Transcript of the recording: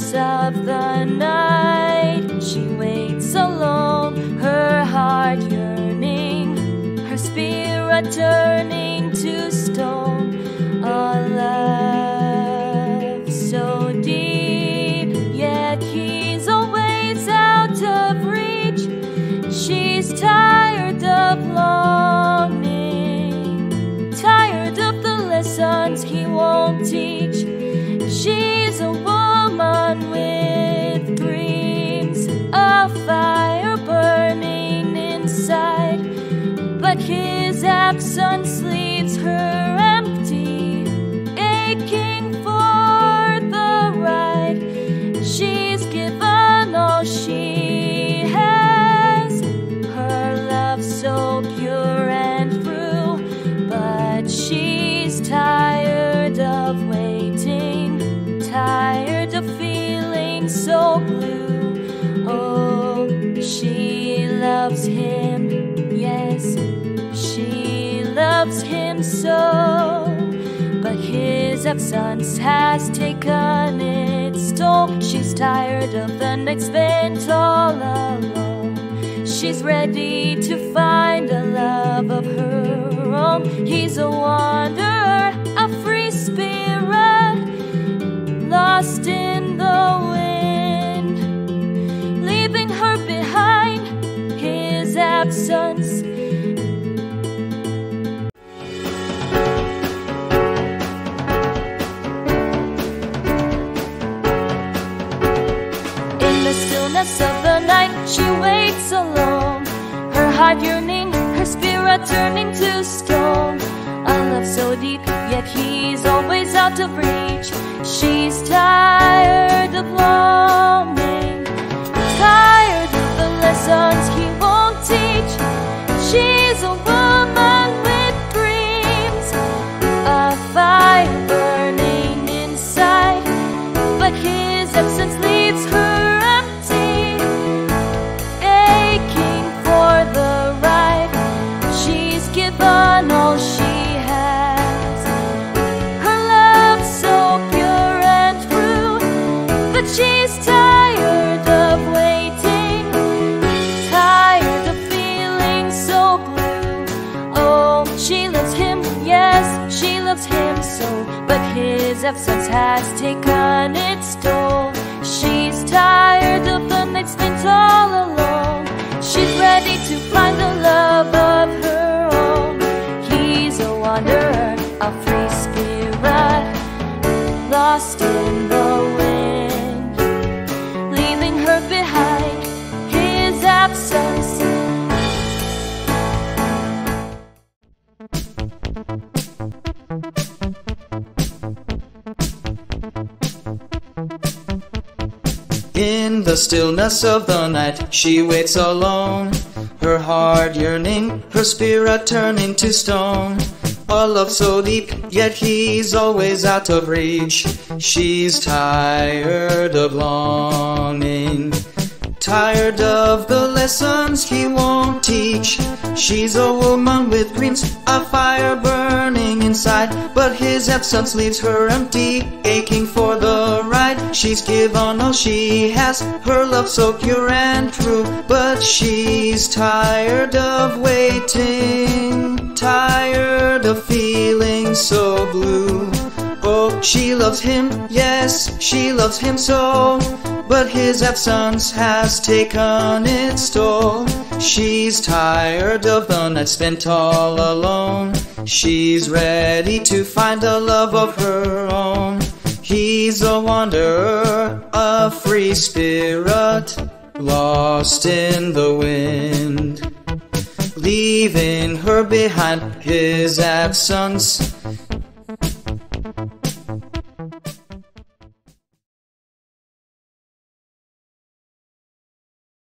darkness of the night. She waits alone, her heart yearning, her spirit turning to stone. A love so deep, yet he's always out of reach. She's tired of longing, tired of the lessons he won't teach. She's a woman with dreams, a fire burning inside, but his absence leaves her empty, aching for the ride. She's given all she has, her love so pure and true, but she's tired of waiting, tired of feeling so blue. Oh, she loves him, yes, she loves him so, but his absence has taken its toll. She's tired of the next vent all alone. She's ready to find a love of her own. He's a wanderer, a free spirit, lost in the wind, leaving her behind, his absence. In the stillness of the night, she waits alone, her heart yearning, her spirit turning to stone. A love so deep, yet he's always out of reach. She's tired of longing, tired of the lessons he won't teach. She's a woman with dreams, a fire burning inside, but his absence leaves her empty, aching for the ride. She's given all she has, she's tired of waiting, tired of feeling so blue. Oh, she loves him, yes, she loves him so, but his absence has taken its toll. She's tired of the next minute all alone. She's ready to find the love of her own. He's a wanderer, a free spirit, lost in the wind, behind his absence. In the stillness of the night, she waits alone, her heart yearning, her spirit turning to stone. A love so deep, yet he's always out of reach. She's tired of longing, tired of the lessons he won't teach. She's a woman with dreams, a fire burning inside, but his absence leaves her empty, aching for the ride. She's given all she has, her love so pure and true, but she's tired of waiting, tired of feeling so blue. Oh, she loves him, yes, she loves him so, but his absence has taken its toll. She's tired of the night spent all alone. She's ready to find a love of her own. He's a wanderer, a free spirit, lost in the wind, leaving her behind, his absence.